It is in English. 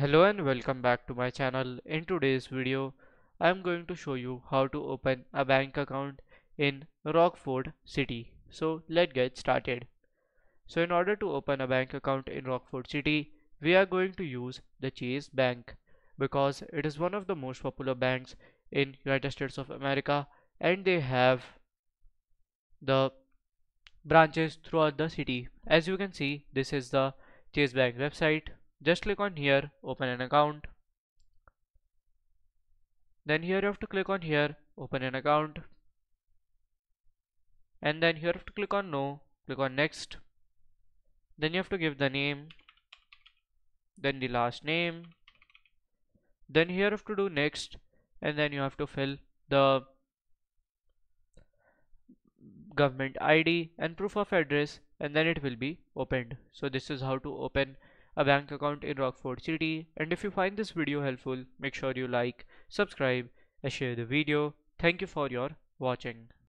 Hello and welcome back to my channel. In today's video, I am going to show you how to open a bank account in Rockford City. So let's get started. So in order to open a bank account in Rockford City, we are going to use the Chase Bank because it is one of the most popular banks in United States of America and they have the branches throughout the city. As you can see, this is the Chase Bank website. Just click on here, open an account. Then here you have to click on here, open an account. And then here you have to click on no, click on next. Then you have to give the name, then the last name. Then here you have to do next, and then you have to fill the government ID and proof of address, and then it will be opened. So this is how to open a bank account in Rockford City. And if you find this video helpful, make sure you like, subscribe and share the video. Thank you for your watching.